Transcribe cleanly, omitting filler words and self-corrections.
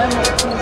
vraiment cool.